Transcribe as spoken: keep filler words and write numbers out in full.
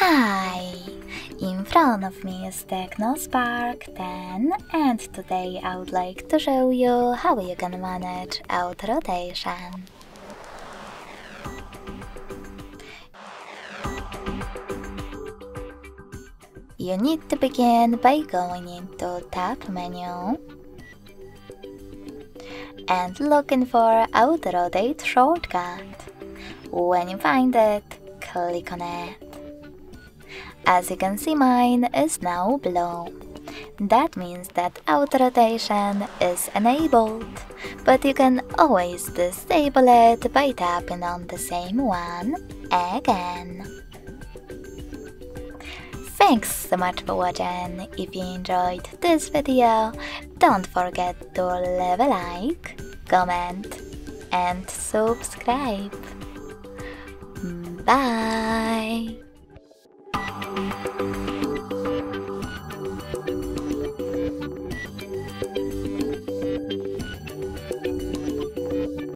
Hi! In front of me is TechnoSpark ten, and today I would like to show you how you can manage auto-rotation. You need to begin by going into Tab menu and looking for Auto-Rotate shortcut. When you find it, click on it. As you can see, mine is now blue. That means that auto-rotation is enabled, but you can always disable it by tapping on the same one again. Thanks so much for watching. If you enjoyed this video, don't forget to leave a like, comment and subscribe. Bye!